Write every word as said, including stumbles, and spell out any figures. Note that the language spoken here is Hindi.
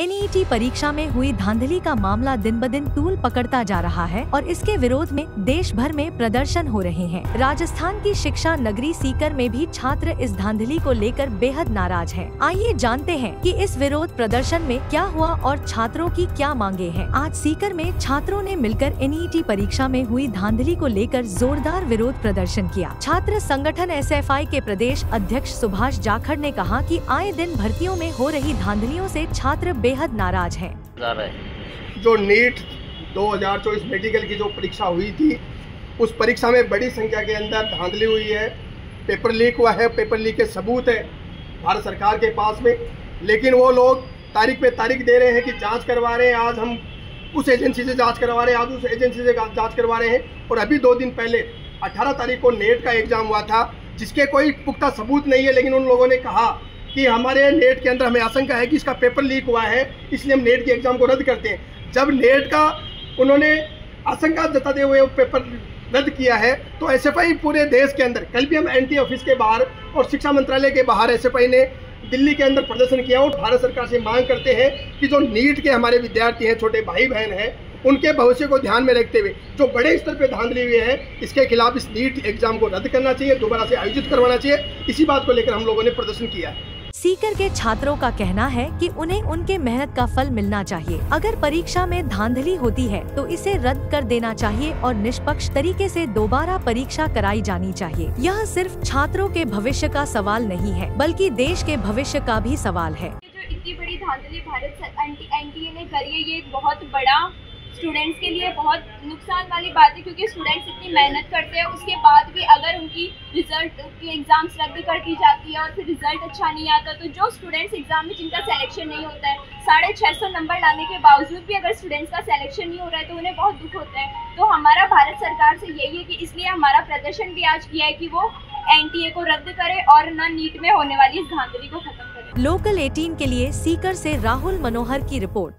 एनईटी परीक्षा में हुई धांधली का मामला दिन ब दिन तूल पकड़ता जा रहा है और इसके विरोध में देश भर में प्रदर्शन हो रहे हैं। राजस्थान की शिक्षा नगरी सीकर में भी छात्र इस धांधली को लेकर बेहद नाराज हैं। आइए जानते हैं कि इस विरोध प्रदर्शन में क्या हुआ और छात्रों की क्या मांगे हैं। आज सीकर में छात्रों ने मिलकर एनईटी परीक्षा में हुई धांधली को लेकर जोरदार विरोध प्रदर्शन किया। छात्र संगठन एसएफआई के प्रदेश अध्यक्ष सुभाष जाखड़ ने कहा कि आए दिन भर्तियों में हो रही धांधलियों से छात्र बेहद नाराज हैं। जो नीट दो हज़ार चौबीस मेडिकल की जो परीक्षा हुई थी, उस परीक्षा में बड़ी संख्या के अंदर धांधली हुई है, पेपर लीक हुआ है, पेपर लीक के सबूत है भारत सरकार के पास में, लेकिन वो लोग तारीख पे तारीख दे रहे हैं कि जांच करवा रहे हैं, आज हम उस एजेंसी से जांच करवा रहे हैं, आज उस एजेंसी से जांच करवा रहे हैं। और अभी दो दिन पहले अठारह तारीख को नेट का एग्जाम हुआ था, जिसके कोई पुख्ता सबूत नहीं है, लेकिन उन लोगों ने कहा कि हमारे नेट के अंदर हमें आशंका है कि इसका पेपर लीक हुआ है, इसलिए हम नेट के एग्ज़ाम को रद्द करते हैं। जब नेट का उन्होंने आशंका जताते हुए पेपर रद्द किया है, तो एसएफआई पूरे देश के अंदर, कल भी हम एनटीए ऑफिस के बाहर और शिक्षा मंत्रालय के बाहर एसएफआई ने दिल्ली के अंदर प्रदर्शन किया और भारत सरकार से मांग करते हैं कि जो नीट के हमारे विद्यार्थी हैं, छोटे भाई बहन हैं, उनके भविष्य को ध्यान में रखते हुए जो बड़े स्तर पर धांधली हुई है, इसके खिलाफ इस नीट एग्जाम को रद्द करना चाहिए, दोबारा से आयोजित करवाना चाहिए। इसी बात को लेकर हम लोगों ने प्रदर्शन किया है। सीकर के छात्रों का कहना है कि उन्हें उनके मेहनत का फल मिलना चाहिए। अगर परीक्षा में धांधली होती है तो इसे रद्द कर देना चाहिए और निष्पक्ष तरीके से दोबारा परीक्षा कराई जानी चाहिए। यह सिर्फ छात्रों के भविष्य का सवाल नहीं है, बल्कि देश के भविष्य का भी सवाल है। जो इतनी बड़ी धांधली भारत एनटीए ने करी है, ये एक बहुत बड़ा स्टूडेंट्स के लिए बहुत नुकसान वाली बात है, क्योंकि स्टूडेंट्स इतनी मेहनत करते हैं, उसके बाद भी अगर उनकी रिजल्ट के एग्ज़ाम्स रद्द कर दी जाती है और फिर रिजल्ट अच्छा नहीं आता, तो जो स्टूडेंट्स एग्ज़ाम में जिनका सिलेक्शन नहीं होता है, साढ़े छः सौ नंबर लाने के बावजूद भी अगर स्टूडेंट्स का सिलेक्शन नहीं हो रहा है, तो उन्हें बहुत दुख होता है। तो हमारा भारत सरकार से यही है कि इसलिए हमारा प्रदर्शन भी आज किया है कि वो एनटीए को रद्द करे और न नीट में होने वाली इस धांधली को खत्म करे। लोकल अठारह के लिए सीकर से राहुल मनोहर की रिपोर्ट।